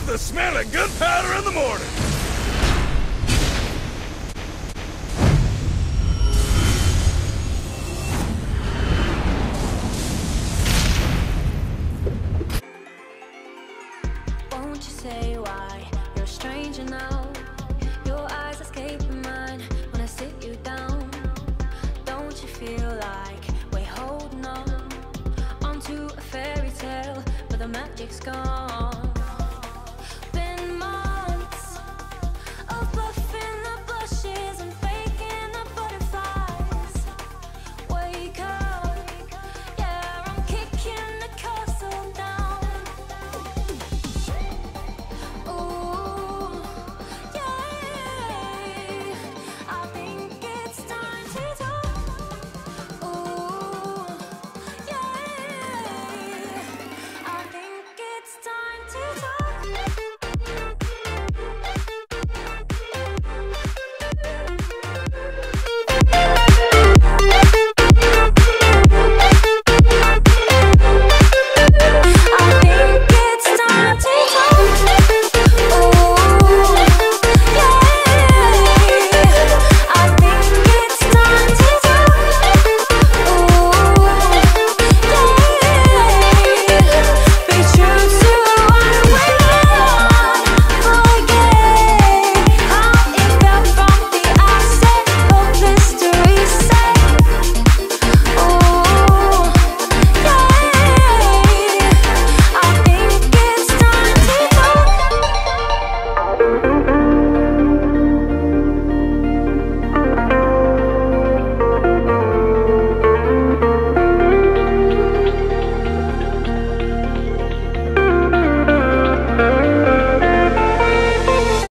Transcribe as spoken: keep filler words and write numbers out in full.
love the smell of gunpowder in the morning! Won't you say why you're a stranger now? Your eyes escape mine when I sit you down. Don't you feel like we're holding on onto a fairy tale, but the magic's gone? It's time to